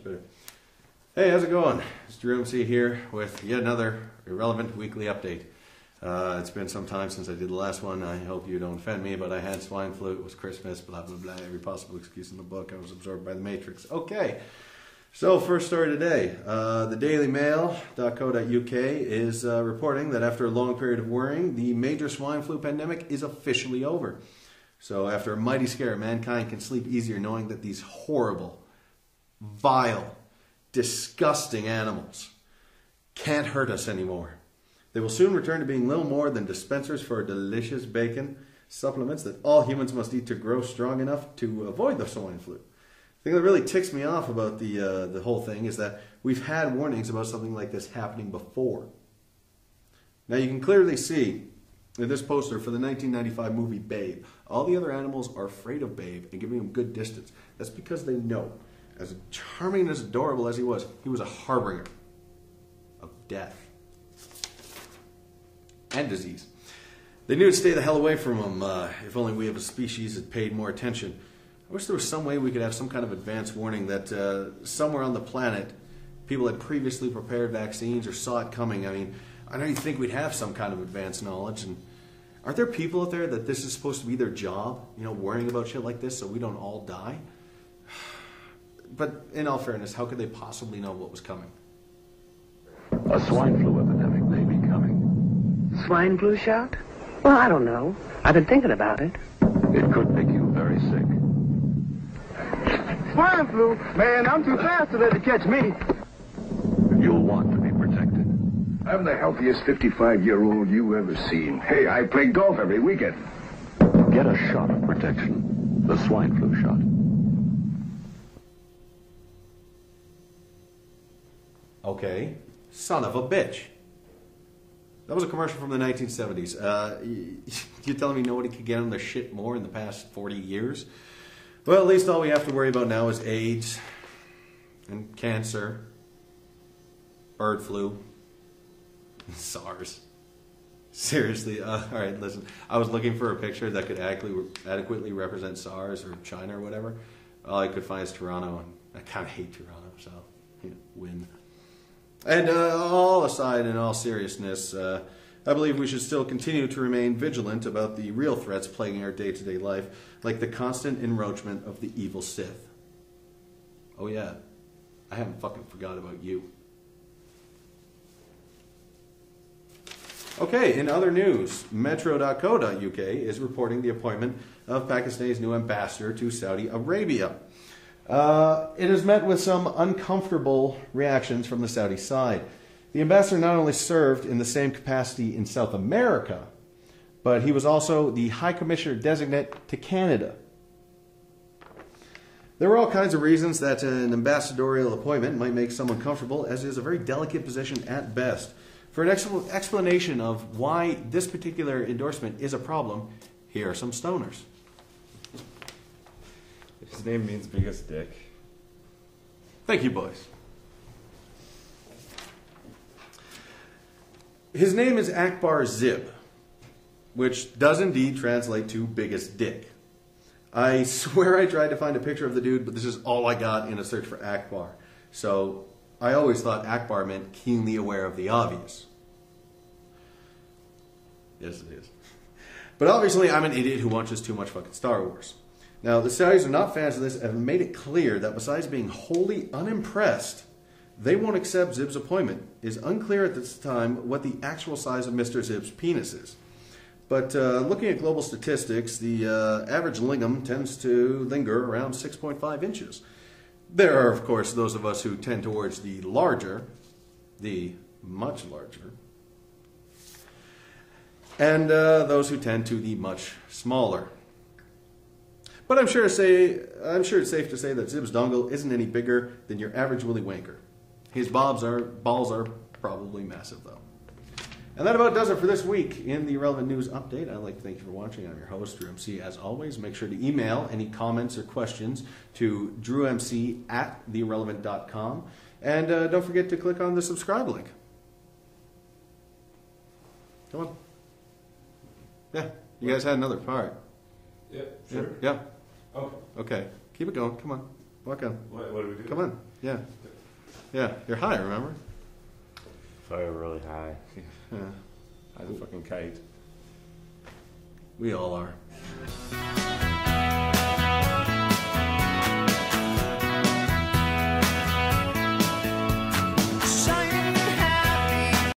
that's better. Hey, how's it going? It's Drew M.C. here with yet another Irrelevant Weekly Update. It's been some time since I did the last one. I hope you don't offend me, but I had swine flu, it was Christmas, blah, blah, blah, every possible excuse in the book. I was absorbed by the Matrix. Okay, so first story today. The Daily Mail.co.uk is reporting that after a long period of worrying, the major swine flu pandemic is officially over. So after a mighty scare, mankind can sleep easier knowing that these horrible, vile, disgusting animals can't hurt us anymore. They will soon return to being little more than dispensers for delicious bacon, supplements that all humans must eat to grow strong enough to avoid the swine flu. The thing that really ticks me off about the whole thing is that we've had warnings about something like this happening before. Now you can clearly see in this poster for the 1995 movie Babe, all the other animals are afraid of Babe and giving him good distance. That's because they know, as charming and as adorable as he was a harbinger of death and disease. They knew to stay the hell away from them. If only we as a species had paid more attention. I wish there was some way we could have some kind of advance warning that somewhere on the planet people had previously prepared vaccines or saw it coming. I mean, I don't even think we'd have some kind of advanced knowledge. And aren't there people out there that this is supposed to be their job, you know, worrying about shit like this so we don't all die? But in all fairness, how could they possibly know what was coming? A swine flu epidemic may be coming. Swine flu shot? Well, I don't know. I've been thinking about it. It could make you very sick. Swine flu? Man, I'm too fast to let it catch me. You'll want to be protected. I'm the healthiest 55-year-old you ever seen. Hey, I play golf every weekend. Get a shot of protection. The swine flu shot. Okay. Son of a bitch. That was a commercial from the 1970s. You're telling me nobody could get on their shit more in the past 40 years? Well, at least all we have to worry about now is AIDS and cancer, bird flu, SARS. Seriously, all right, listen. I was looking for a picture that could adequately represent SARS or China or whatever. All I could find is Toronto, and I kind of hate Toronto, so you know, win. And all aside, in all seriousness, I believe we should still continue to remain vigilant about the real threats plaguing our day-to-day life, like the constant encroachment of the evil Sith. Oh yeah, I haven't fucking forgot about you. Okay, in other news, Metro.co.uk is reporting the appointment of Pakistan's new ambassador to Saudi Arabia. It is met with some uncomfortable reactions from the Saudi side. The ambassador not only served in the same capacity in South America, but he was also the High Commissioner Designate to Canada. There were all kinds of reasons that an ambassadorial appointment might make someone comfortable, as it is a very delicate position at best. For an explanation of why this particular endorsement is a problem, here are some stoners. His name means biggest dick. Thank you, boys. His name is Akbar Zib, which does indeed translate to biggest dick. I swear I tried to find a picture of the dude, but this is all I got in a search for Akbar. So I always thought Akbar meant keenly aware of the obvious. Yes, it is. But obviously I'm an idiot who watches too much fucking Star Wars. Now, the Saudis are not fans of this and have made it clear that besides being wholly unimpressed, they won't accept Zib's appointment. It is unclear at this time what the actual size of Mr. Zib's penis is. But looking at global statistics, the average lingam tends to linger around 6.5 inches. There are, of course, those of us who tend towards the larger, the much larger, and those who tend to the much smaller. But I'm sure it's safe to say that Zib's dongle isn't any bigger than your average Willy Wanker. His balls are probably massive, though. And that about does it for this week in the Irrelevant News Update. I'd like to thank you for watching. I'm your host, Drew MC, as always. Make sure to email any comments or questions to drewmc@theirrelevant.com. And don't forget to click on the subscribe link. Come on. Yeah, you guys had another part. Yeah, sure. Yeah. Okay. Keep it going. Come on. Walk on. What do we do? Come on. Yeah. Yeah. You're high, remember? Sorry, really high. Yeah. I'm a fucking kite. We all are.